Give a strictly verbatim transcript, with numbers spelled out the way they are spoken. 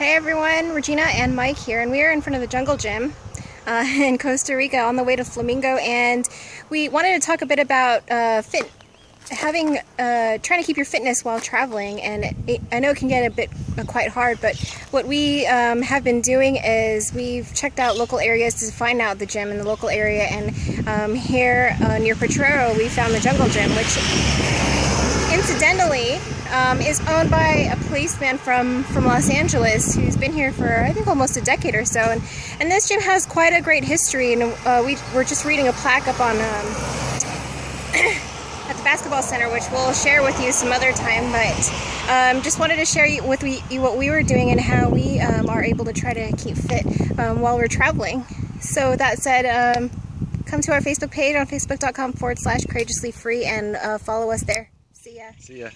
Hey everyone, Regina and Mike here, and we are in front of the Jungle Gym uh, in Costa Rica on the way to Flamingo, and we wanted to talk a bit about uh, fit, having, uh, trying to keep your fitness while traveling. And it, it, I know it can get a bit uh, quite hard, but what we um, have been doing is we've checked out local areas to find out the gym in the local area, and um, here uh, near Potrero we found the Jungle Gym, which incidentally, um, is owned by a policeman from, from Los Angeles who's been here for, I think, almost a decade or so. And, and this gym has quite a great history, and uh, we were just reading a plaque up on, um, at the basketball center, which we'll share with you some other time, but um, just wanted to share with you what we were doing and how we um, are able to try to keep fit um, while we're traveling. So that said, um, come to our Facebook page on facebook dot com forward slash courageously free and uh, follow us there. See ya. See ya.